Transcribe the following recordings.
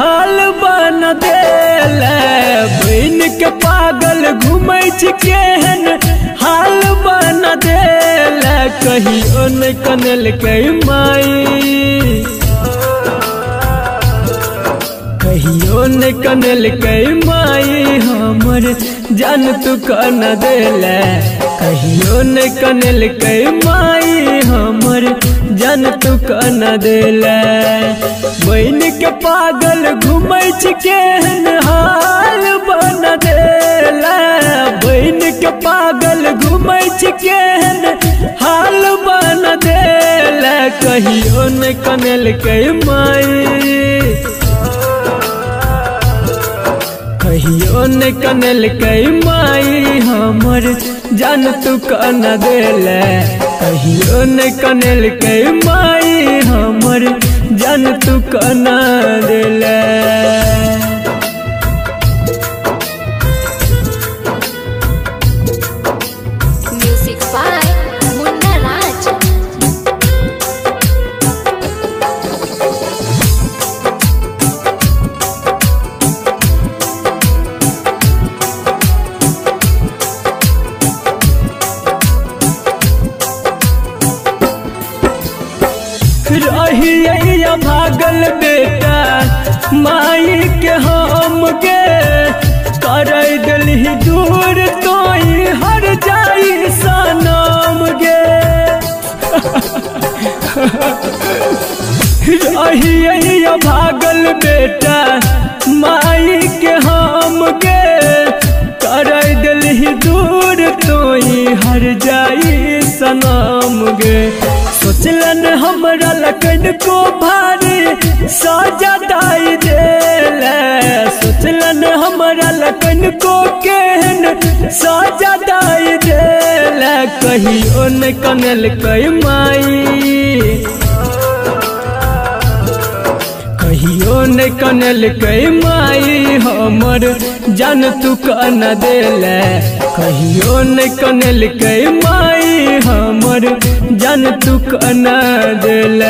हाल बन देल, बहन के पागल घुमै छिकेहन हाल बन देल। कहियो न कनल के माई, कहियो न कनल के माई हमर जान तू कान देल। कहियो न कनल के माई हमर जान तू कान देल। बहन के पागल घुमै छिकेहन हाल बन देल, बहन के पागल घुमै छिकेहन हाल बन देल। कहियो न कनल के माई, कहियो न कनल के माई हमर जान तू कान देल। कहियो न कनल के माई हमर जान तू कान देल। रहिया भागल बेटा माई के हम के कर दिलही दूर, तोई हर जाई सनम गे। रहिया भागल बेटा माई के हम के कर दिलही दूर, तोई हर जाई सनम गे। सोचलन हमरा लकड़ को भारी सजा दाई देल, सोचलन हमरा लकड़ को केहन सजा दाई देल। कहियो न कनल के माई, कहियो न कनल के माई हमर जान तू कान देल। कहियो न कनल के माई हमर जान तू कान देल।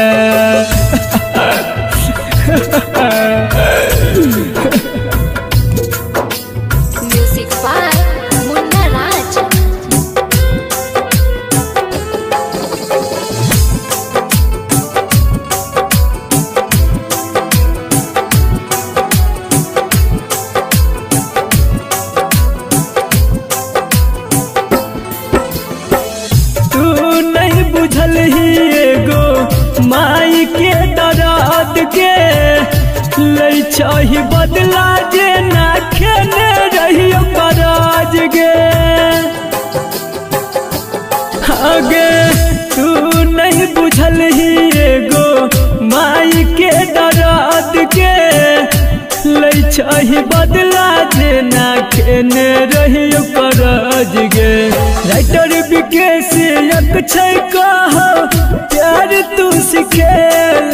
माई के दराद के लई छही बदला जे ना खेने रहियो पराज गे। आगे तू नहीं बुझलही एगो माई के दराद के लई छही बदला जे ना खेने रहियो पराज गे। राइटर विकेशियत छै कहो प्यार तू सिखेल,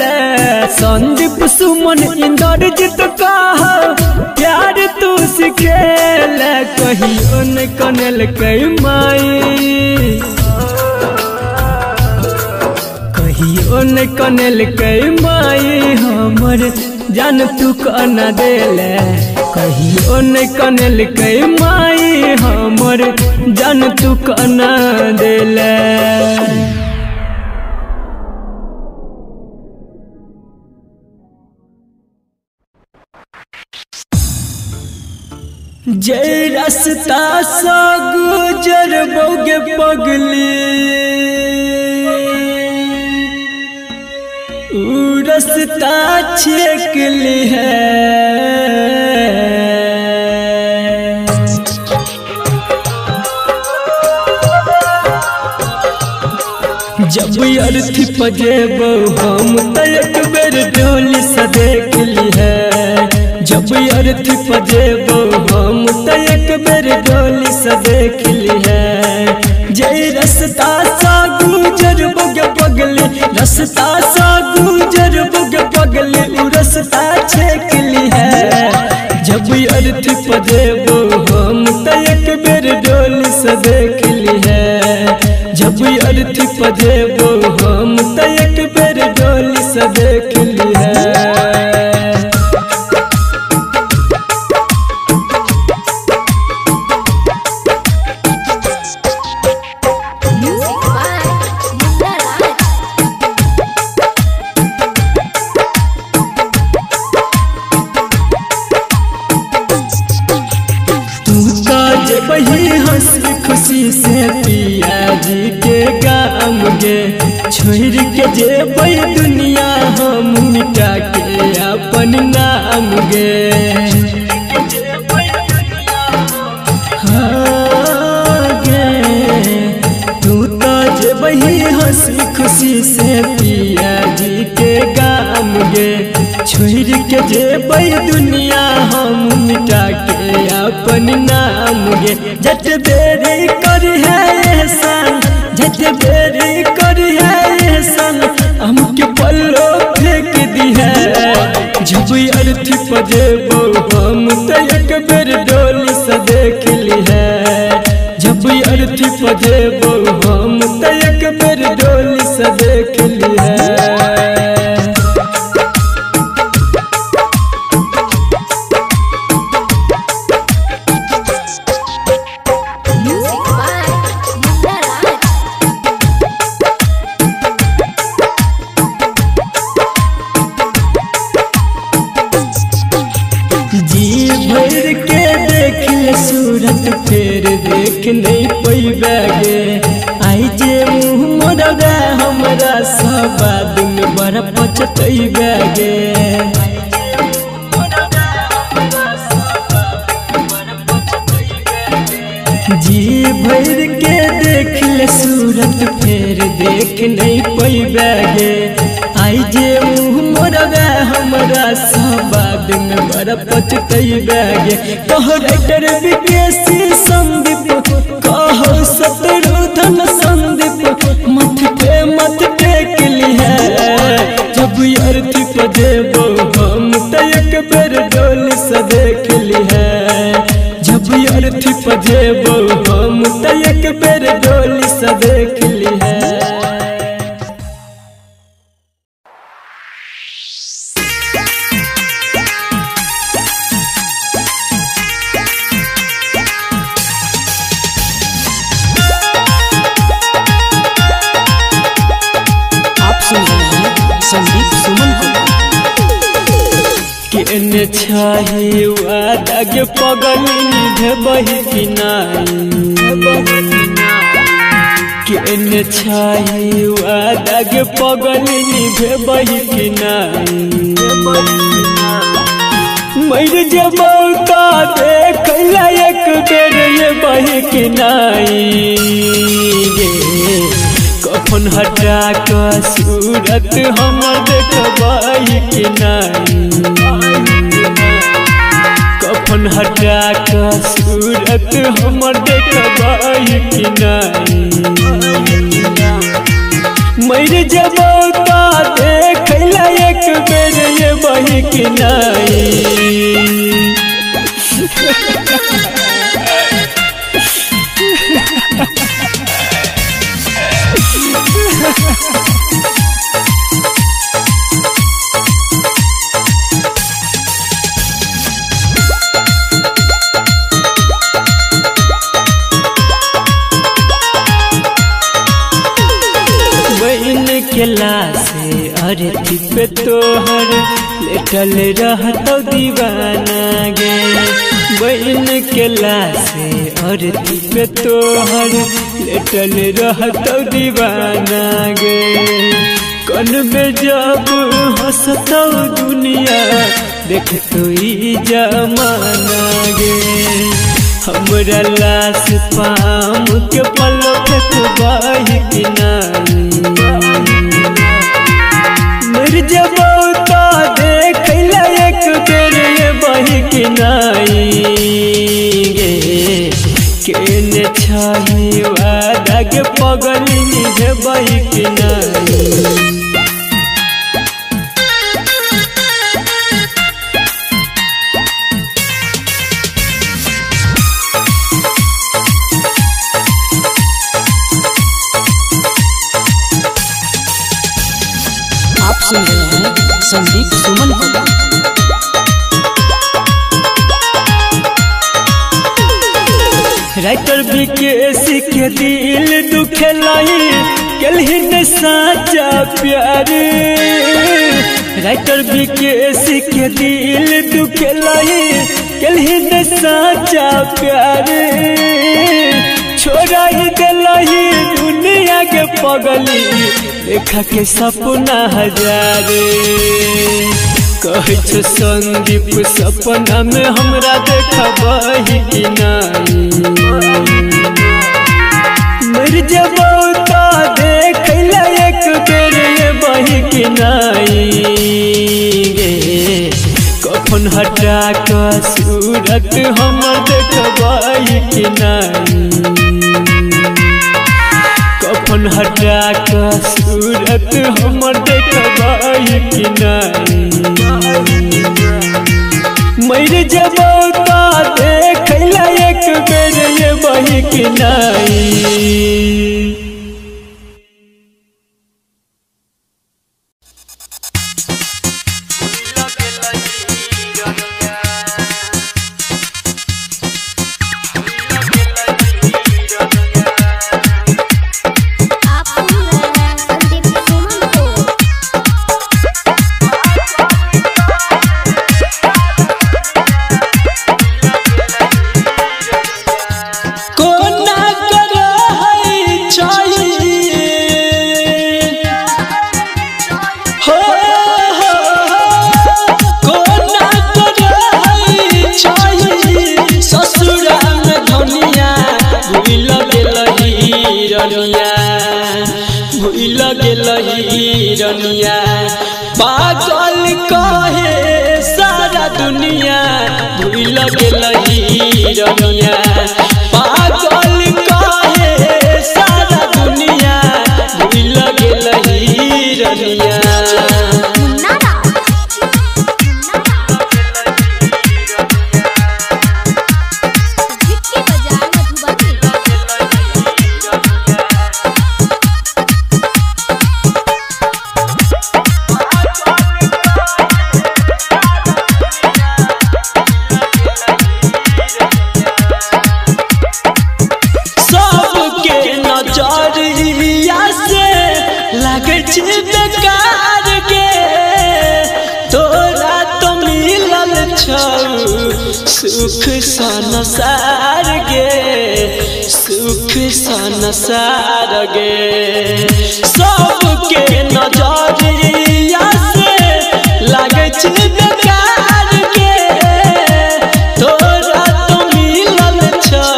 संदीप सुमन इंद्रजीत कह प्यार तू सिखेल। कहियो न कनल के माई, कहियो न कनल के माई हमर जान तू कान देल। कहियो न कनल के माई हमर जान तू कान देल। जय रास्ता सा गुजर बोगे पगली, ऊ रास्ता छेकली है। जब अर्थी पजेबो हम त एक बेर डोली सा देखली है। जब बियर थी पजेबो हम त एक बेर गोली से देखली है। जय रस्ता सा गुजर बग पगले रस्ता सा गुजर बग पगले उ रस्ता छेकली है। जब बियर थी पजेबो हम त एक बेर गोली से देखली है। जब बियर थी पजेबो हम त एक बेर गोली से देखली है। खुशी से पिया जी के काम गे छोड़ के जेब दुनिया हम मिटा के अपन नाम गे। तू तो जेब हंसी खुशी से पिया जी के काम गे छोड़ के जेब दुनिया हम मिटा के अपन नाम गे। झट बेरी कर है एहसान झट बेरी कर है एहसान हमके पल्लो फेंक दी है। जब बियर थी पजेबो हम त एक बेर डोली से देखली है। जब बियर थी पजेबो हम त एक बेर डोली से देखली है। भर के देखिए सूरत फिर देख नहीं पई बैगे आई जे मुँह मोरबे हमारा सब आदमी बड़ा पचतई बैगे। जी भर के देखिए सूरत फिर देख नहीं पई बैगे आई जे मुँह मोरबे हमारा सब आदमी बड़ा पचतई बैगे। कह डॉक्टर विदेशी संदीप कह शत्रुधन संदीप मत टेकली है। जब बियर थी पजेबो हम त एक बेर डोली से देखली है। जब बियर थी पजेबो हम त एक बेर डोली से देखली है। संदीप सुमन को केने चाहे वादा के पगली निभे बही कि नाई केने चाहे वादा के पगली निभे बही कि नाई मर जेबौ त देख ल एक बेर ये बही कि नाई कफन हटा का सूरत हमर देखबाई कि नाई कफन हटा का सूरत हमर देखबाई कि नाई मर जेबौ त देख ल एक बेर ये बही कि नाई। केला से अरे पे तोहर लेटल रहत दीवाना गे बहन केला से अरे पे तोहर लेटल रहत दीवाना गे। कन में जब हंसत दुनिया देखत ई जमाना गे हमरा लाश पाम के पलक बाहि कि नाई मर जेबौ त देख ल एक बेर ये बही नहीं वादा के पगली निभे बही कि नहीं। सुन रहे हैं संदीप सुमन को। राइटर बीकेसी के दिल दुखलाई कलहि न साचा प्यार। राइटर बीकेसी के दिल दुखलाई कलहि न साचा प्यार। छोड़ा ही दिलही दुनिया के पगली देखा के सपना हजारे। कहे संदीप सपना में हमरा देखबही कि नहीं। मर जबौ त देखैला एक बेर बही कि नहीं गे। कखन हटा क सूरत हमर देखबही कि नहीं। कखन हटा क सूरत हमर देखबही कि नहीं। मर जबौ त देखैला एक बेर बही कि नहीं। पागल कहे सारा दुनिया भूल गेलही रनिया। पागल कहे सारा दुनिया भूल गेलही रनिया। सुख संसार गे सुख संसार गे। सबके नजरिया से लागे छै बेकार गे। तोरा तो मिलल छौ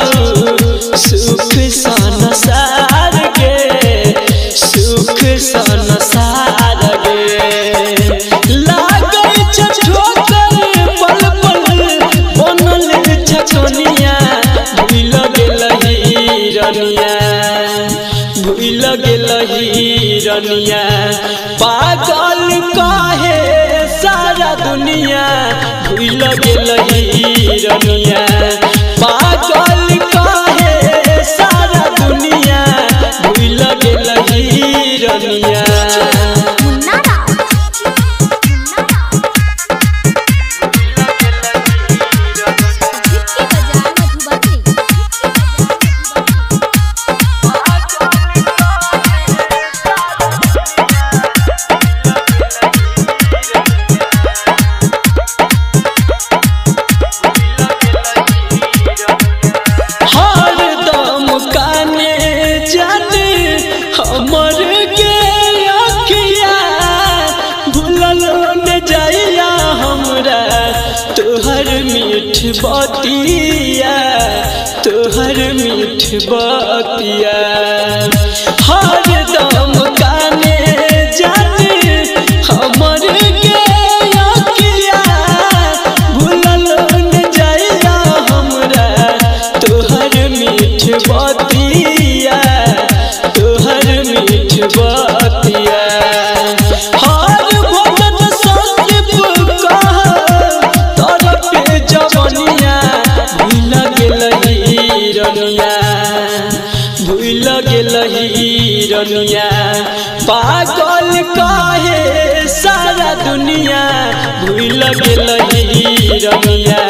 सुख संसार गे सुख संसार गे। लागे छै ठोकर पल भूल गेलही रनिया। पागल कहे सारा दुनिया भूल गेलही रनिया। पागल कहे सारा दुनिया भूल गेलही रनिया। बतिया तोहर मीठ बतिया। हर दम काने जाने हमर के अखिया। भूलल न जाइया हमरा तोहर मीठ बतिया। दुनिया पागल कहे सारा दुनिया भूल गेल रमिया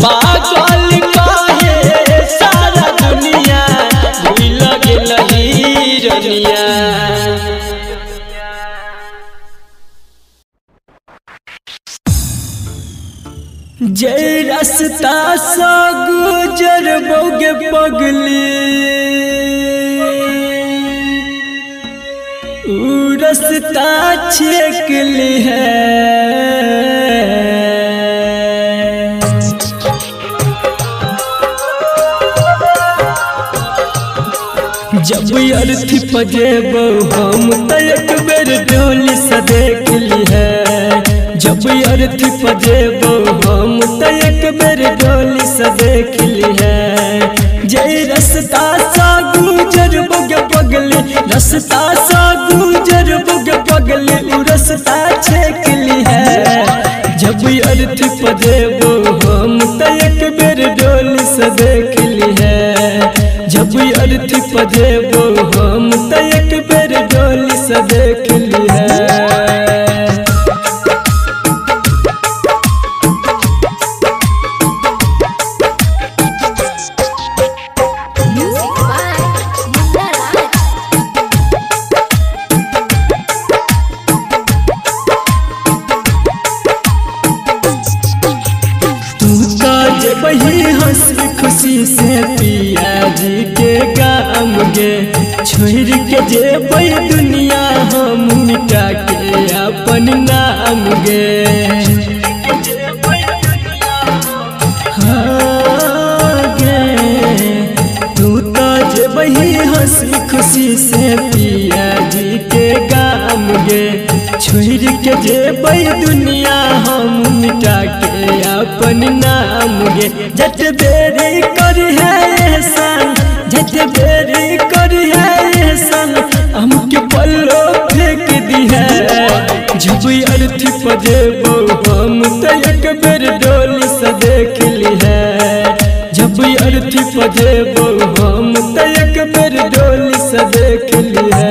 पागल कहे सारा दुनिया भूल गेल रमिया। जय रास्ता से गुजरबोगे पगली रस्ता छिकली है जब अर्थी पजेब हम त एक बेर डोली से देखली है जब अर्थी पजेब हम त एक बेर डोली से देखली है। जय रस्ता सा गुजरबोगे पगली रस्ता सा गुजरबोगे पगली उ रस्ता छेकली है जब अर्थी पजेबो हम त एक बेर डोली से देखली है जब अर्थी पजेबो हम त एक बेर डोली से देखली है। जट बेरी कर है एहसान जट बेरी कर है एहसान हमके पल्लो फेंक दी है जब अर्थी पजेबो हम त एक बेर डोली से देखली है जब अर्थी पजेबो हम त एक बेर डोली से देखली है।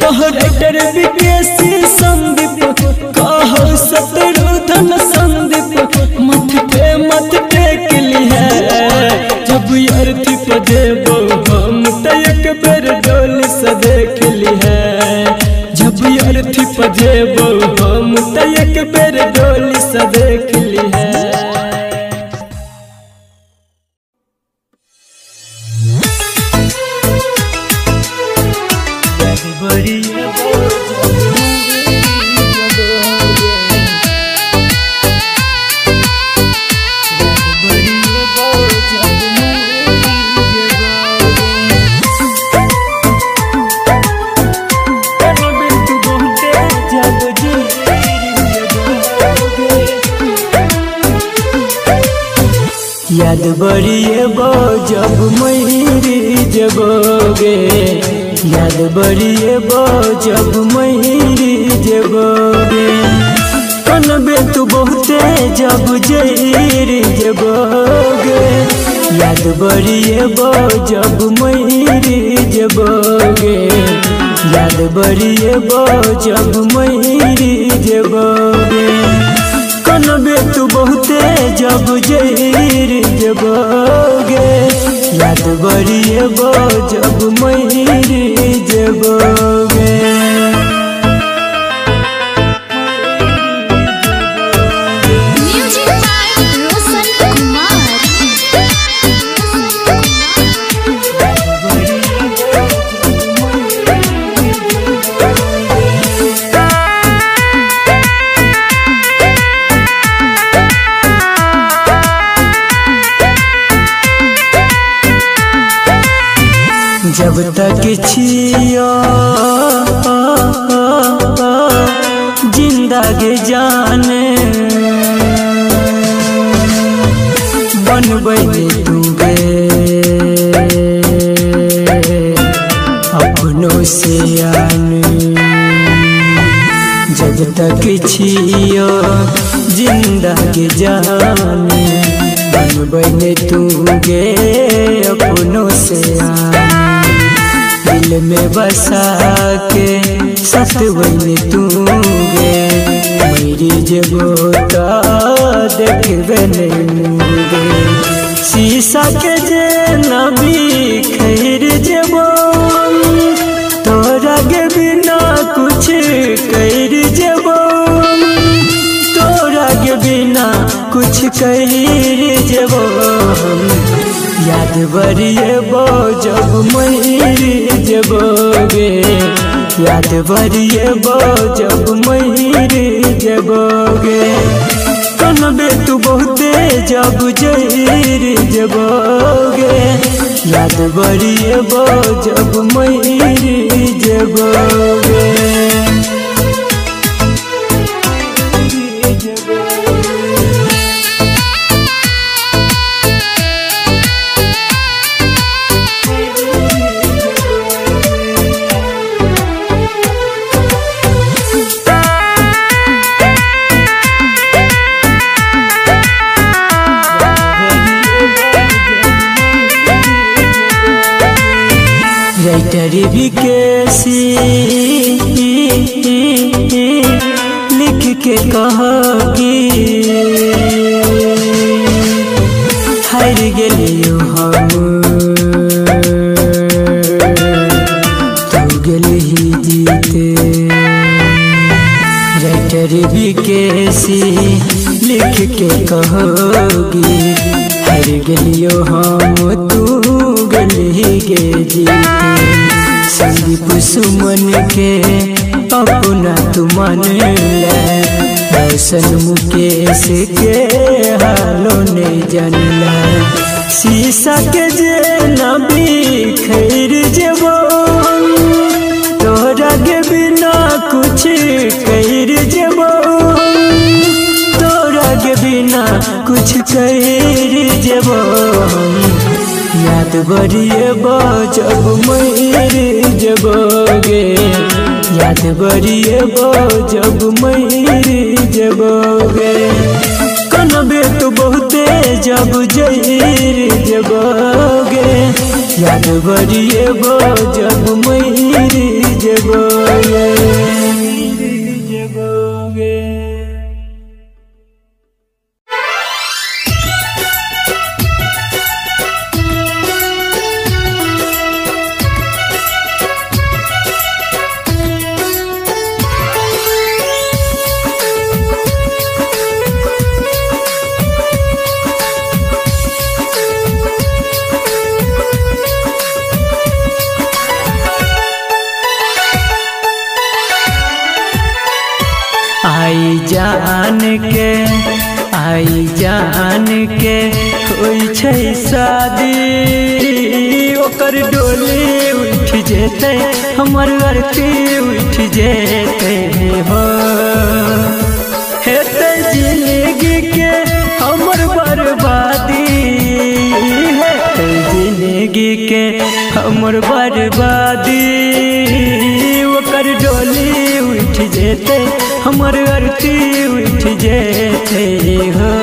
कहर विदेशी संदीप कहो शत्रुधन संदीप मत पे मत टेकली है जब अर्थी पजेबो हम त एक बेर डोली से देखली है जब अर्थी पजेबो हम त एक बेर डोली से देखली है। याद बड़िएबो जब मयरी जबोगे याद बड़िएबो जब मयरी जबोगे कनबे तू बहुते जब जयरी जबोगे याद बड़िएबो जब मयरी जबोगे याद बड़िएबो जब मयरी जबोगे कनबे तू बहुते जब जयरी जबोगे याद बड़िएबो जब मयरी जबोगे। Music by Roshan Kumar. जब तक छियो जिंदगी जाने बनबै तुगे अपनों से आने। जब तक छियो जिंदगी जाने बनबै तुगे अपनों से आने। दिल में बसा के सत बने तूगे मेरी जबो का देखबे नूगे शीशा के जे नबी खैर जबो तोरा के बिना कुछ कैर जबो तोरा के बिना कुछ कैर जबो याद बरिए बो जब मरी जबोगे याद बरिए बो जब मरी जबोगे कनबे तू बहुते जब जहर जबोगे याद बरिए बो जब मरी जबोगे। भी कैसी लिख के कहोगी हार गलियो हम तू गल ही जीते राइटर भी कैसी लिख के कहोगी हार गलियो हम तू गल ही के जीते। संदीप सुमन के अपना तुमन लसन मुकेश के हालो ने जानला शीशा के जे नबी खैर जबो तोरा के बिना कुछ कैर जबो तोरा के बिना कुछ कैर जबो याद बरिए बो जब मरी जबोगे याद बरिए बो जब मरी जबोगे कनबे तो बहुते जब जहर जबोगे याद बरिए बो जब मरी जबोगे। आई जान के कोई छै शादी ओकर डोली उठ जेते हमर अर्थी उठ जेते हो हेते जिंदगी के हमर बर्बादी हेते जिंदगी के हमर बर्बादी ओकर डोली उठ जेते हमर अर्थी उठ जेते हो।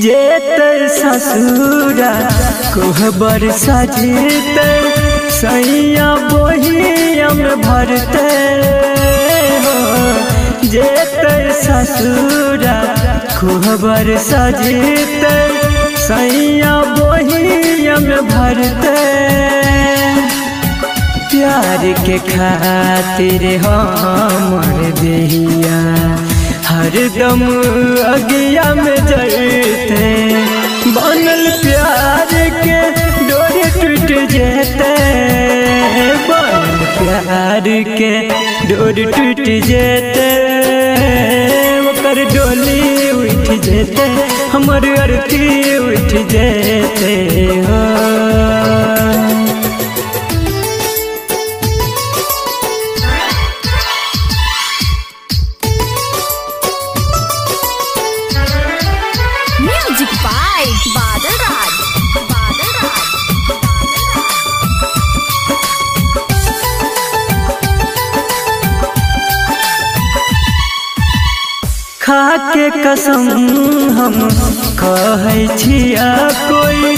जेतर ससुरा कोहबर सजते सैया बोहिया में भरते हो जेतर ससुरा कोहबर सजते सैया बोहिया में भरते प्यार के खातिर हम दिया हर दम अगिया में जलते बनल प्यार के डोरे टूट जेते, बनल प्यार के डोरे टूट जेते, ओकर डोली उठ जेते, हमर अरती उठ जेते हो। खाके कसम हम कहै छिया कोई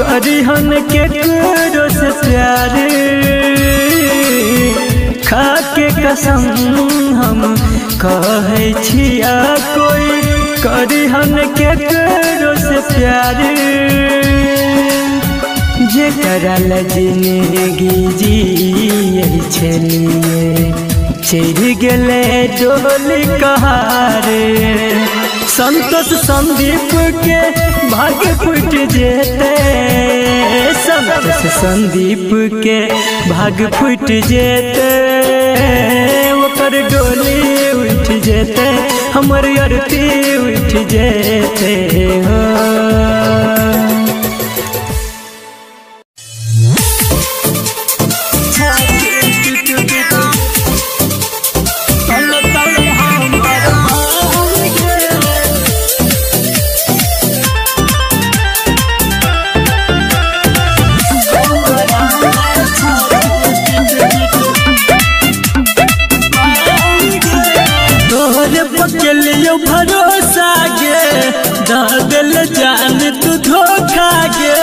करिहन केकरो से प्यार, खाके कसम हम कहै छिया कोई करिहन केकरो से प्यार, जेकरा ल जिंदगी जियै छलियै चढ़ि गेले डोली कहारे, संतोष संदीप के भाग्य फूटि जेते, संतोष संदीप के भाग्य फूटि जेते, ओकर डोली उठ जेते, हमर अरती उठ जेते हो। भरोसा गे दादल जान तू धोखा गे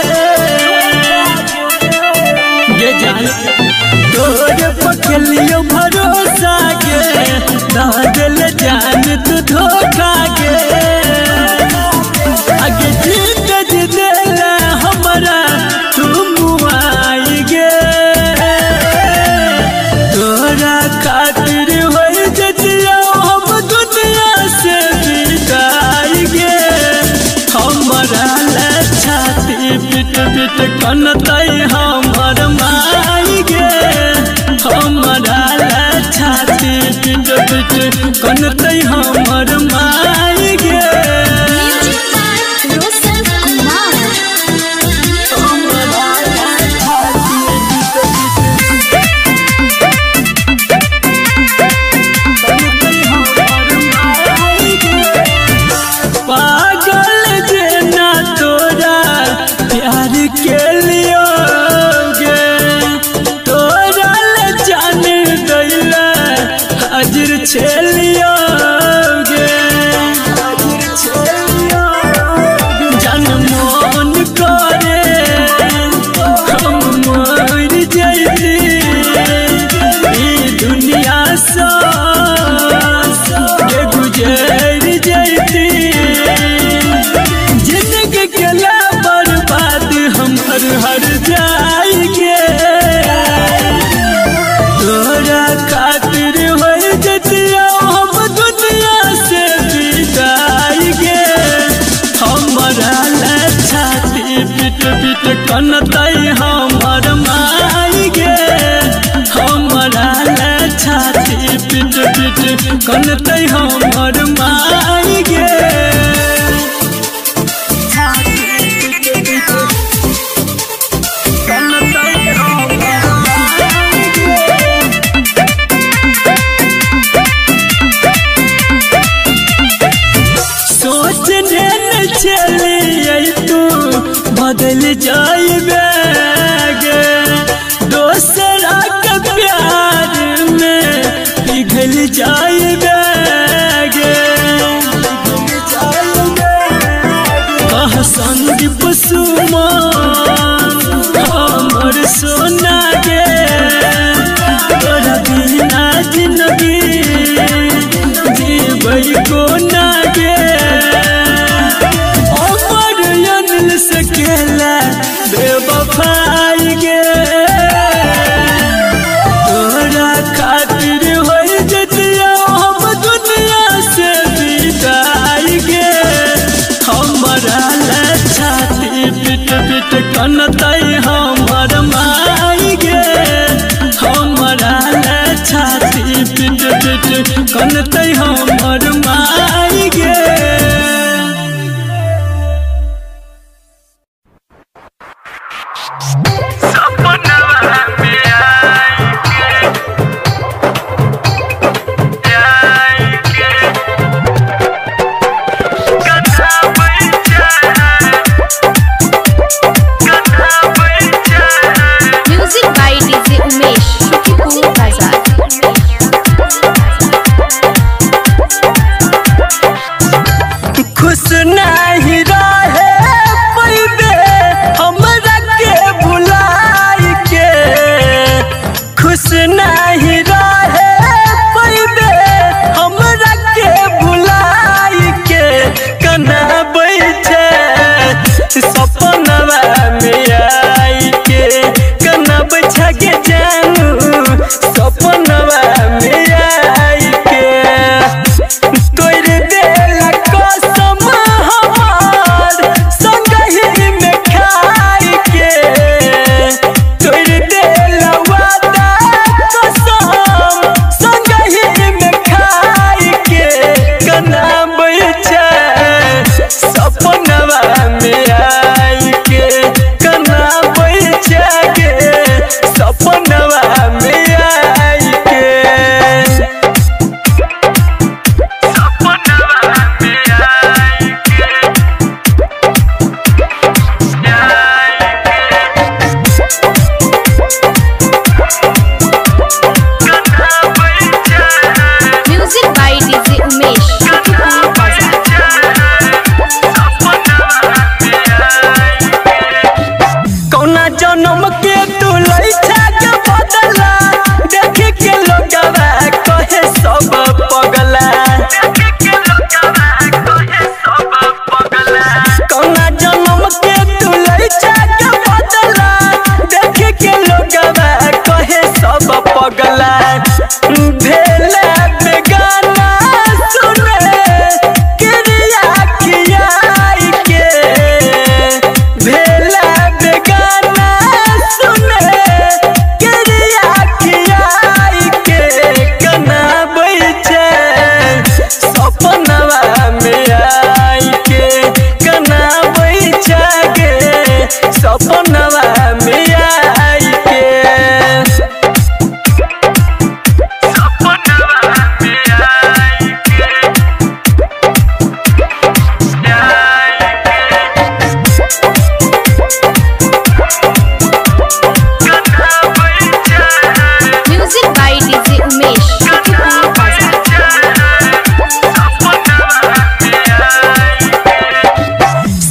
जान तोरे पकलियो, भरोसा गे दादल जान तू धोखा गे, आगे जीत जिदेला हमारा तू मुआई गे, तोरा खातिर होई जतिया हम दुनिया से बिदाईगे, हमारा छाती पिट पिट कनतै हमर माईगे, हमारा छाती पिट पिट कनतै हमर माईगे। कनतै हमर माई गे, हमरा छाती पिट पिट कनतै हमर माई गे। सोचने न छलियै तू बदल जाइबे गे, दोसरा के प्यार में पिघल जाइबे गे,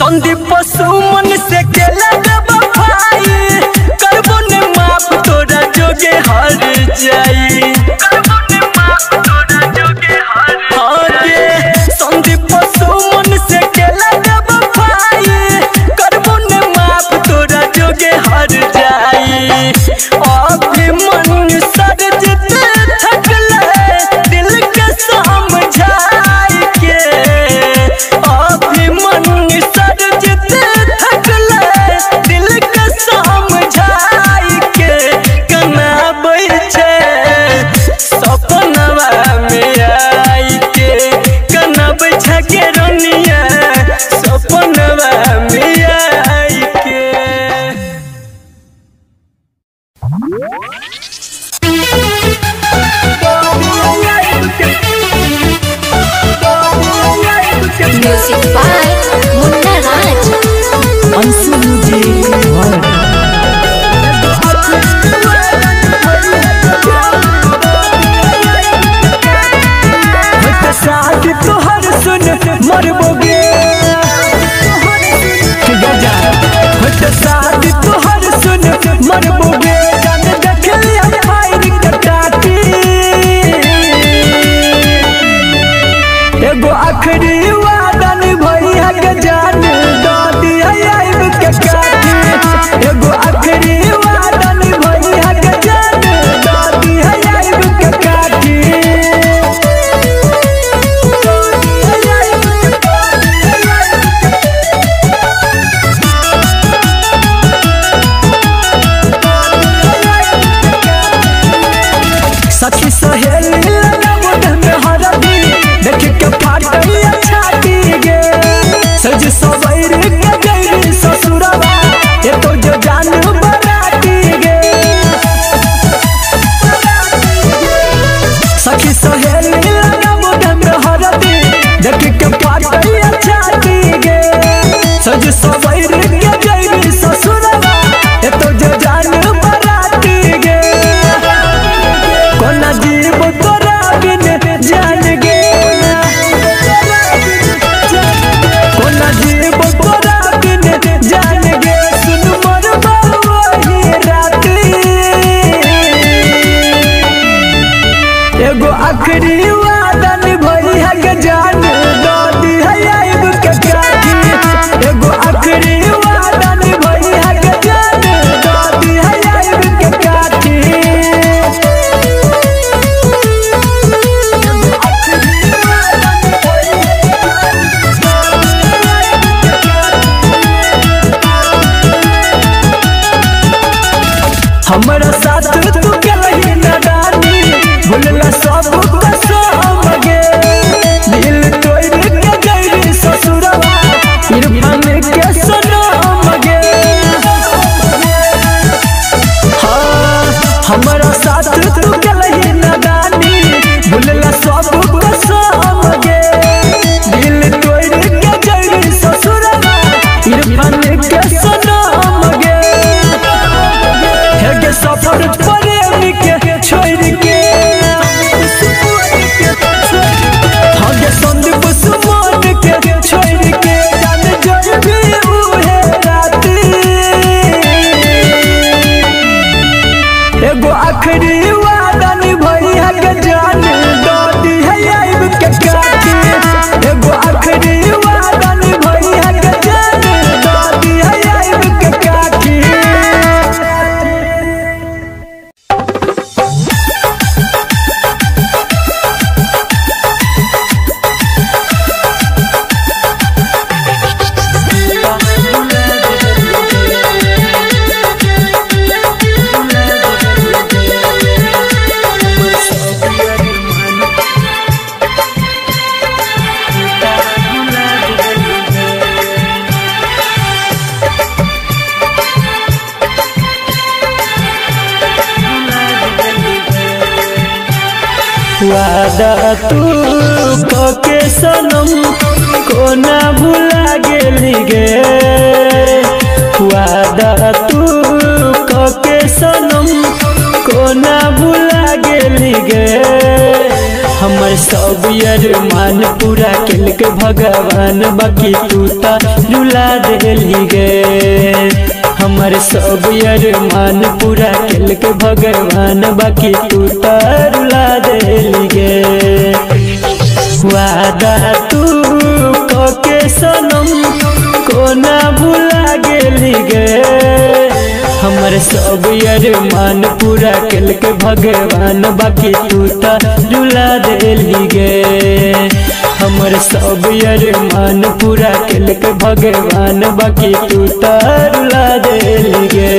संदीप सुमन से केला बफाई करबो ने माफ तोरा जोगे हर जाई करबो ने माफ तोरा जोगे हर जाई संदीप सुमन से केला बफाई करबो ने माफ तोरा जोगे हर जाई अपने मन सर जित थकले दिल के समझा के अपने मन आखिरी वादन भैया के जान दो दिया आइब के सखी सहेली में हरदी देख के फाटी छाती गे सज सवेर के गई ससुरवा ये तो जो जान बनाती गे सखी सहेली में हरदी देख के फाटी छाती गे सज सवेर के गई ससुरवा ये तो जो जान आखिरी वादन भरी है के जान दादी है आइब के काकी एगो आखिरी वादन भरी है के जान दादी है आइब के काकी एगो आखिरी वादन भरी है के जान हमरा साथ तू के रही ना डानी भूलला सब हमरा साथ तू के लही नदानी भूलला सब कुछ हम गे दिल तोड़ के जड़ी ससुरवा इरफान के सनम गे हे के सफर प्रेम के छोड़ के हम के संदीप सुमन के छोड़ के जान जोड़ भी उहे राती एगो आखिरी वादन भरी है के जान दादी है आइब के काकी एगो आखिरी वादन भरी है के जान दादी है आइब के काकी वादा तू के सनम कोना भुला गेली गे वादा तू के सनम कोना भुला गेली गे हमर सब अरमान पूरा केलक भगवान बाकी तू ता रुला देली गे हमर सब अरमान पूरा केलक भगवान बाकी तू त रुला देली गे वादा तू के सनम कोना भुला गेली गे हमर सब अरमान पूरा केलक भगवान बाकी तू त रुला देली गे हमर सब अरमान पूरा केलक भगवान बाकी तू त रुला देली गे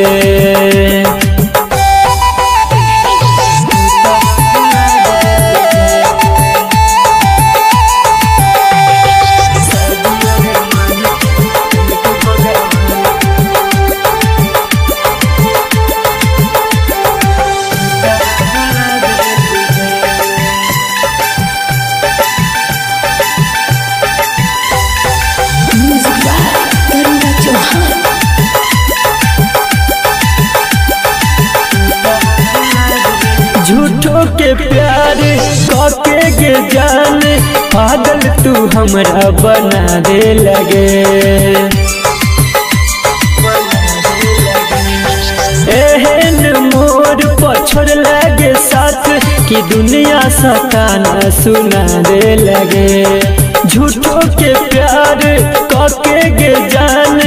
के प्यार कके के जान पागल तू हमरा बना दे लगे एहन मोर पछड़ लगे साथ कि दुनिया सताना सुना दे लगे झूठों के प्यार कके के जान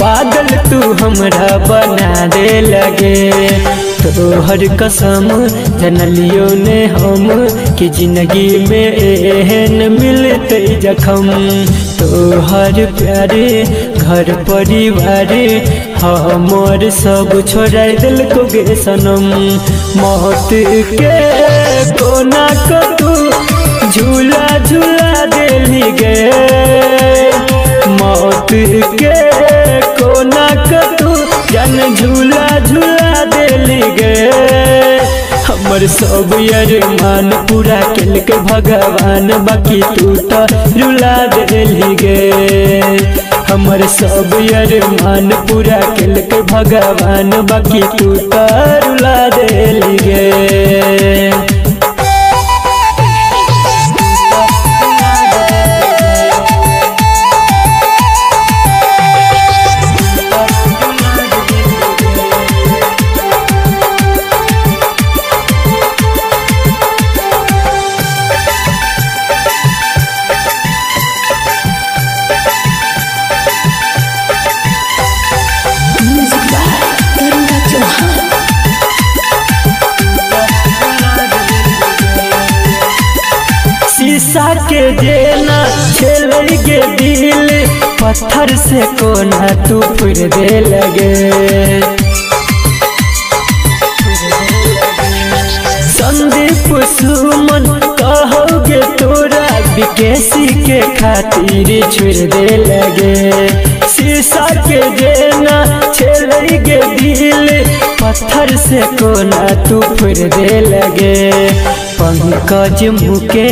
पागल तू हमरा बना दे लगे तोहर कसम जनलियो ने हम कि जिंदगी में एहन मिलते जखम तोहर प्यारे घर परिवार हमर सब छोड़ दिल को गे सनम मौत के कोना को तू झूला झूला दिली गे। मौत के कोना को तू जन झूला झूला दिली गे। हमर सब अरमान पूरा केल के भगवान, बाकी तू तो झूला दिली गे। हमर सब अरमान पूरा केल के भगवान, बाकी तू तो रुला देली गे। शीशा के जेना छेल के दिल, पत्थर से कोना तू फिर दे लगे। संदीप सुमन कहोगे तोरा विकेशी के खातिर छुड़ दे लगे। शीशा के जेना छेल के दिल, पत्थर से कोना तू फिर दे लगे। पंकज मुके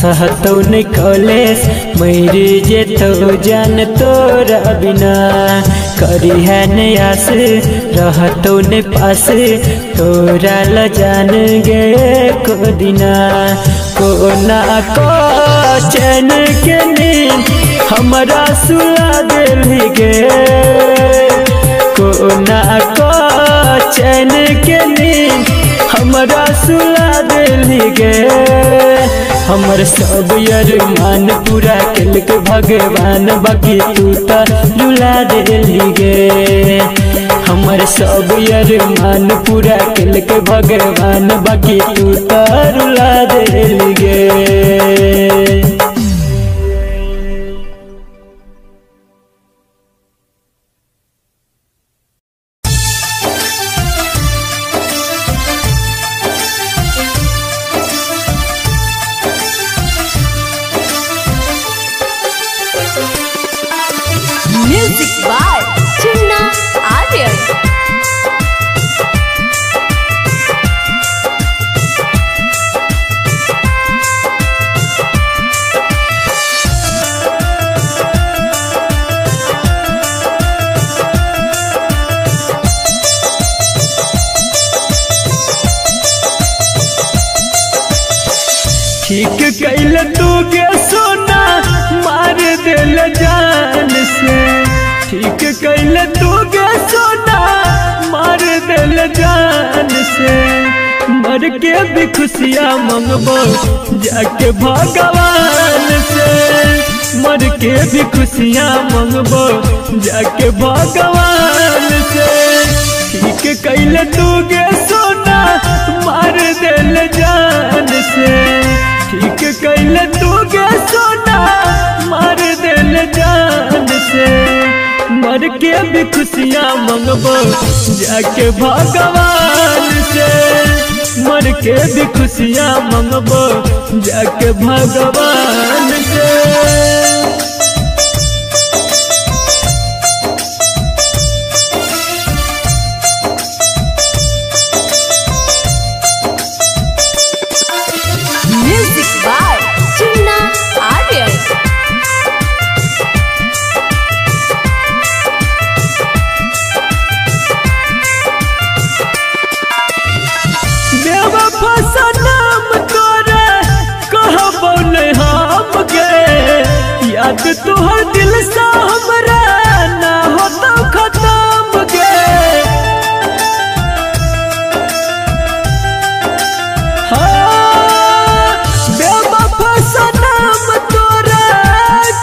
सहतौ न कॉलेज मेरी जे तो जान तोरा बिना, करी है नयास रहतौ न पास तोरा ल जान गे को दिना। कोना को चैन के नींद हमरा सुला देली गे। कोना को चैन के नींद हमरा सुला देली गे। हमर सब अरमान पूरा केल के भगवान, बाकी तू तो रुला देली गे। हमर सब अरमान पूरा केल के भगवान, बाकी तू तो रुला देली गे। ठीक कैल तू के सोना मार दिल जान से। ठीक कैल तू के सोना मार दिल जान से। मर के भी खुशियाँ मंगबो जाके भगवान से। मर के भी खुशियाँ मंगबो जाके भगवान से। ठीक कैल तू के सोना मार दिल जान से। ठीक कैल तू के सोना मार दिल जान से। मर के भी खुशियाँ मंगबो जाके भगवान से। मर के भी खुशियाँ मंगबो जाके भगवान से। तुहर दिल सा हमरा ना होता खत्म गे। बेवफा सनम तोरा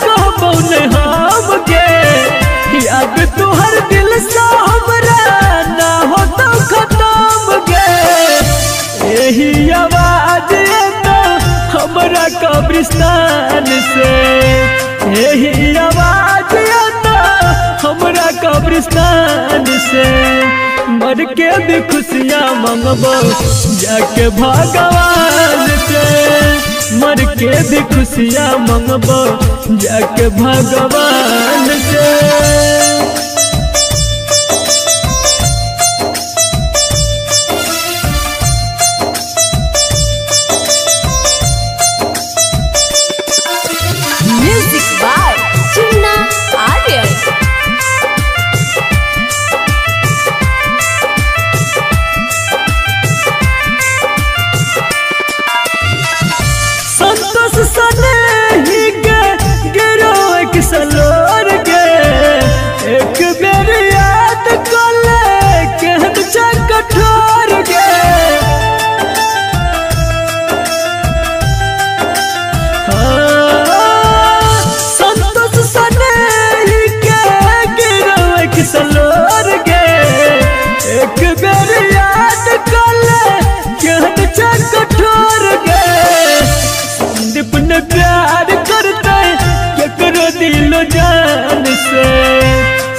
कहबो न हम गे। याद तुहर दिल सा हमरा ना होता खत्म गे। एही आवाज तो हमरा कब्रिस्तान से। यही आवाज आता हमरा कब्रिस्तान से। मर के भी खुशियाँ मंगबो जाके भगवान से, मर के भी खुशियाँ मंगबो जाके भगवान से।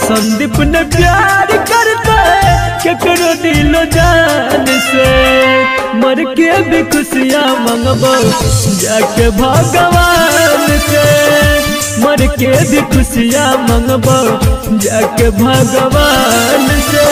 संदीप ने प्यार करता केकरो दिलो जान से, मर के भी खुशियाँ मंगबो जाके भगवान से, मर के भी खुशियाँ मंगबो जाके भगवान से।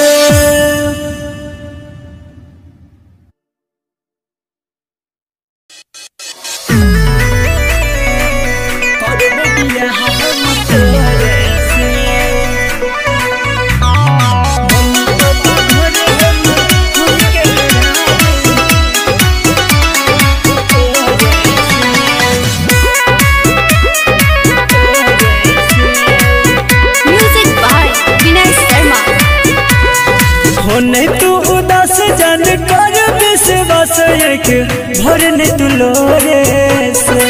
भरने दुलोरे से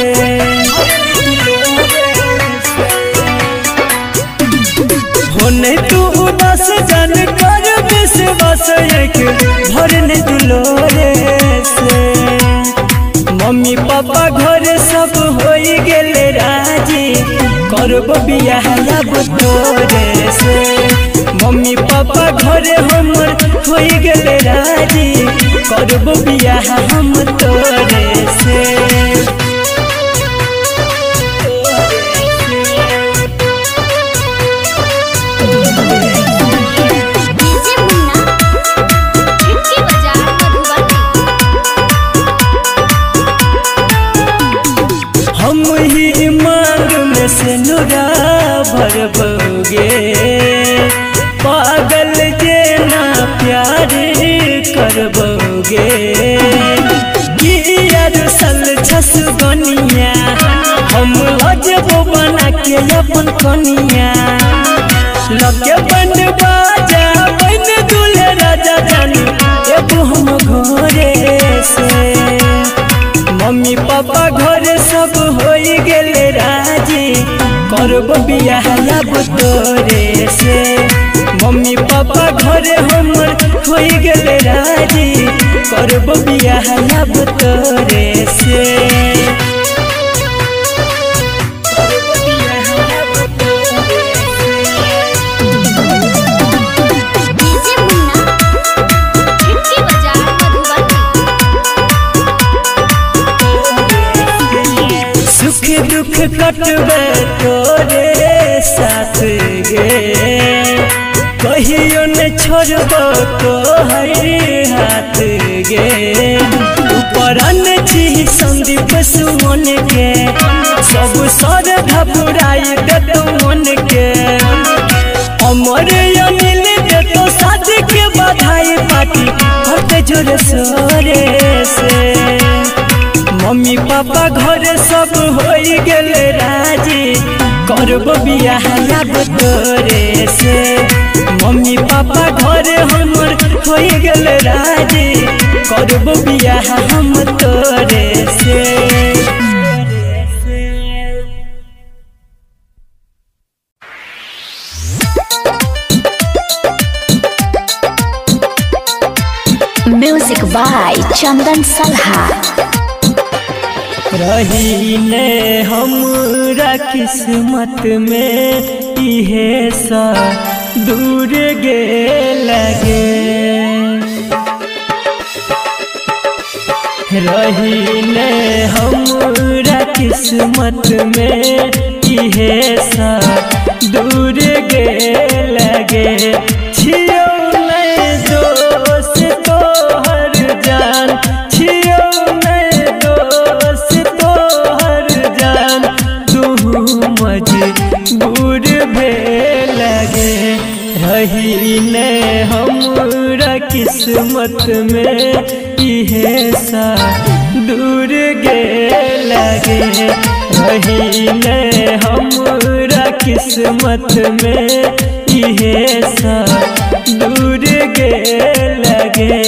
होने तू उदास जान कर विश्वास के भरने दुलोरे से। मम्मी पापा घर सब होई गेले राजी करबो बियाह अब तोरे से, मम्मी पापा घर हमर होई गेले राजी करबो बियाह हम तोरे से। हम ही मांग में से नुरा भर बोगे पागल जेना प्यार करबो ससुगनिया हम लजबो बना के अपन कनिया लगे बंद बाजा बन दूल्हे राजा जानी एगो हम घरे से। मम्मी पापा घरे सब होई गेले राजी करबो बियाह अब तोरे से, मम्मी पापा घरे हमर होई गेले राजी करबो बियाह अब तोरे से। सुख दुख कटबे तोरे साथ गे कहियो न छोड़बो तोहर हाथ गे। उपरन छी संदीप सुमन के सब सर घबराई देतो मन के, अमर अनिल देतो साथ के बधाई पार्टी भरते जोर सोरे से। मम्मी पापा घर सब होई गेले राजी करबो बियाह अब तोरे से, मम्मी पापा घरे हमर होई गेले राजी करबो बियाह हम तोरे से। म्यूजिक बाय चंदन सलहा। रहीने हमरा किस्मत में इहे सा दूर गे लगे रहीने हमरा किस्मत में इहे सा दूर गे लगे छियो नए दोस्त तो हर जान छियो नए दोस्त तो हर जान दुहु मजबूर भेल गे रहीने हमरा किस्मत में इहे सा दूर गे लगे रहीने हमरा किस्मत में इहे सा दूर गे लगे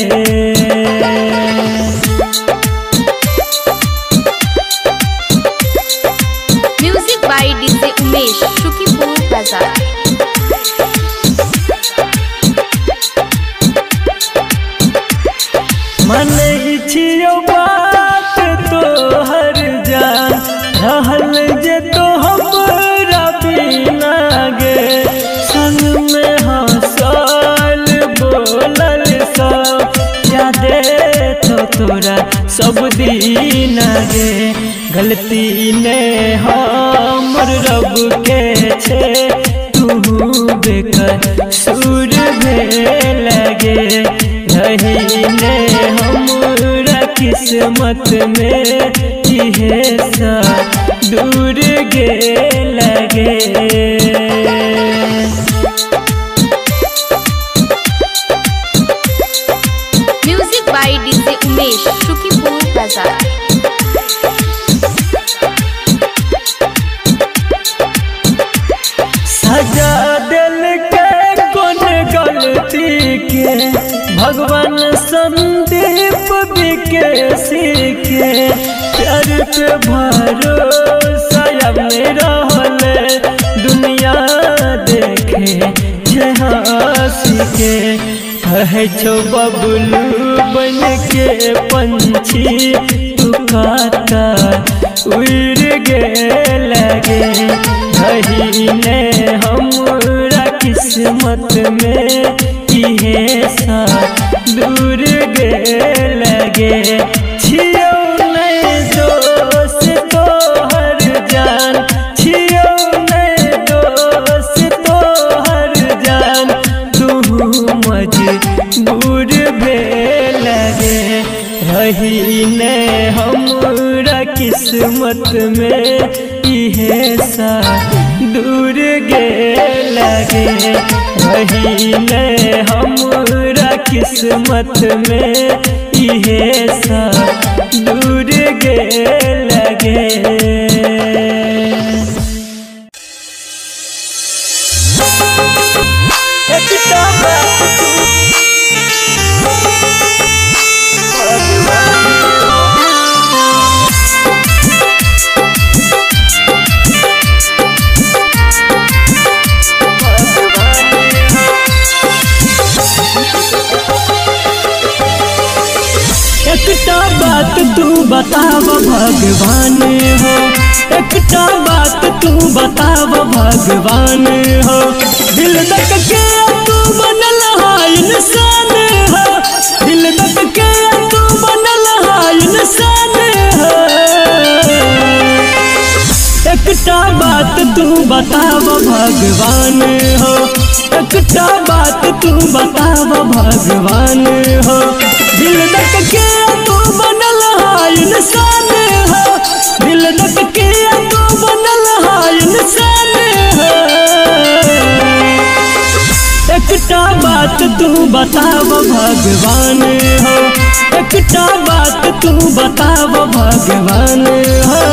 सब दिन गे गलती ने हमर रब के छे तू बेकर सूर भेल गे रहीने हमरा किस्मत में इहे सा दूर गे लगे सजा दिल के कौन गलती के भगवान संदीप विकेसी के प्यार पे भरोसा अब मेरा होले दुनिया देखे छे हंसी के है छो बबलू बन के पंछी तू काता उड़ गे लगे रहीने हमरा किस्मत में इहे सा दूर गे लगे छियो नए दोस्त तो हर जान छियो नए दोस्त तो हर जान तू मज दूर भेल गे रहीने हमरा किस्मत में इहे सा दूर गे लगे रहीने हमरा किस्मत में इहे सा दूर गे लगे। एकटा बात तू बताव भगवान हो एकटा बात तू बताव भगवान हो दिल तक के तू बनल हा इंसान हो दिल तक के तू बनल हा इंसान हो एकटा बात तू बताव भगवान हो एकटा बात तू बताव भगवान हो दिल तक के तू बनल हा इंसान हो दिल तक के तू बनल हा इंसान हो एकटा बात तू बताव भगवान हो एकटा बात तू बताव भगवान हो।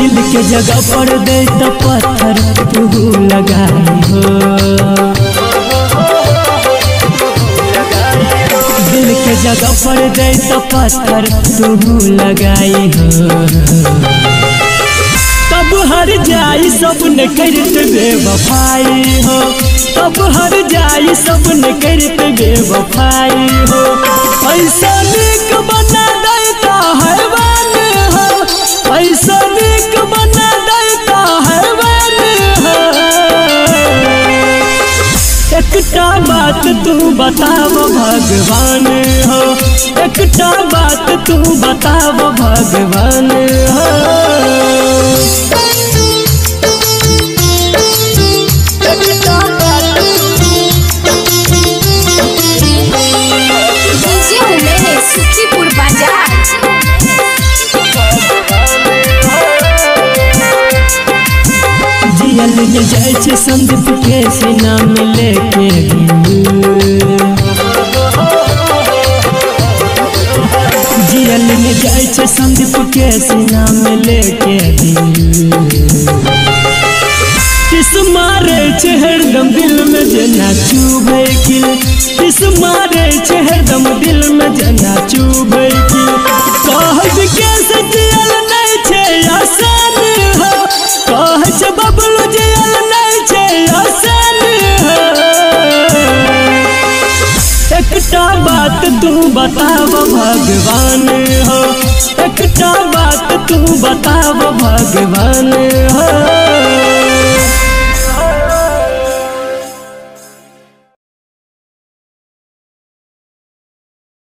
दिल के जगह पर दे तो पत्थर तू लगाई हो दिल के जगह पर दे तो पत्थर तू लगाई हो तब अब हर जाई सबने करत बेवफाई हो, अब हर जाई सबने करत बेवफाई हो। ऐसा नीक बना देता हैवान हो, ऐसा नीक बना देता हैवान हो। एकटा बात तू बताव भगवान हो, एकटा बात तू बताव भगवान हो। जियल जाय छे संदीप के सेना में लेके, जियल जाय छे संदीप के सेना में लेके, किस मारे छे हरदम दिल में जना चुभे किल, किस मारे छे हरदम दिल में जना चुभे किल। कहत के सजियल नहीं छे आसान हो, कहत बबलू जियल नहीं छे आसान हो। एकटा बात तू बताव भगवान हो, एकटा बात तू बताव भगवान हो।